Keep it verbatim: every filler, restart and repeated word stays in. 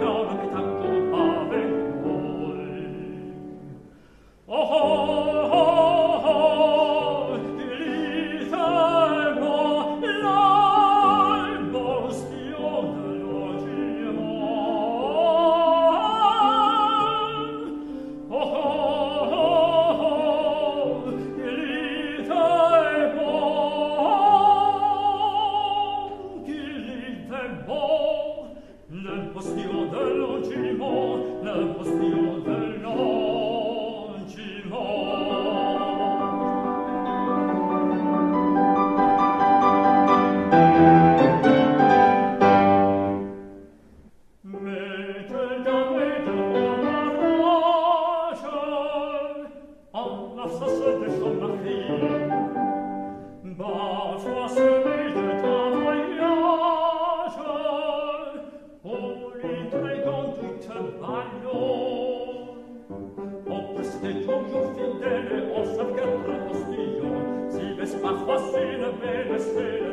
dans le pétaco pavé. Oh oh Le postillon de Lonjumeau, le postillon de Lonjumeau. Mettez d'arrêt de mon arrache en la sauce de son mari. Bah, vois celui de ton toujours fidèle, on sauvegarde le postillon. Si Vespa froisse une belle